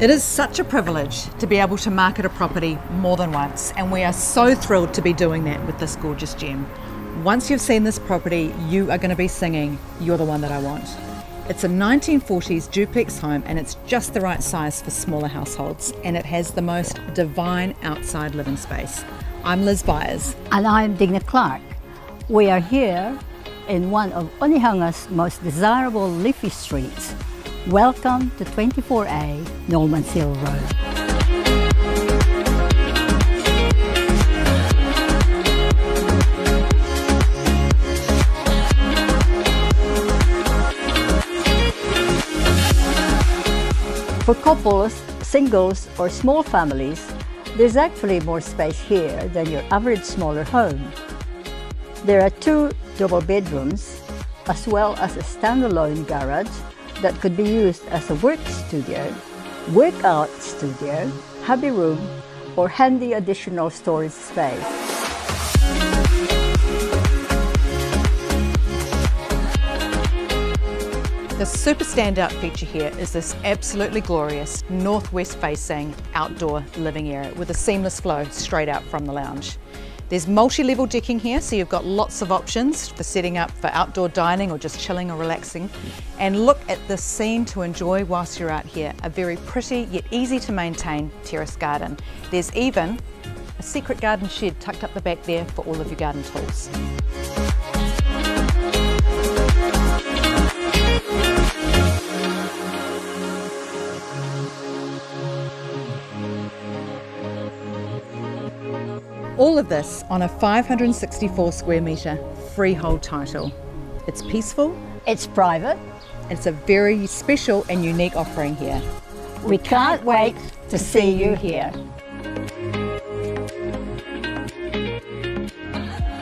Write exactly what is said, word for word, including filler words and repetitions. It is such a privilege to be able to market a property more than once, and we are so thrilled to be doing that with this gorgeous gem. Once you've seen this property, you are going to be singing, "You're the one that I want." It's a nineteen forties duplex home, and it's just the right size for smaller households, and it has the most divine outside living space. I'm Liz Byers. And I'm Digna Clark. We are here in one of Onehunga's most desirable leafy streets. Welcome to twenty-four A Normans Hill Road. For couples, singles or small families, there's actually more space here than your average smaller home. There are two double bedrooms as well as a standalone garage that could be used as a work studio, workout studio, hobby room or handy additional storage space. The super standout feature here is this absolutely glorious northwest facing outdoor living area with a seamless flow straight out from the lounge. There's multi-level decking here, so you've got lots of options for setting up for outdoor dining or just chilling or relaxing. And look at this scene to enjoy whilst you're out here, a very pretty yet easy to maintain terrace garden. There's even a secret garden shed tucked up the back there for all of your garden tools. All of this on a five hundred sixty-four square metre freehold title. It's peaceful. It's private. It's a very special and unique offering here. We, we can't, can't wait to see you here.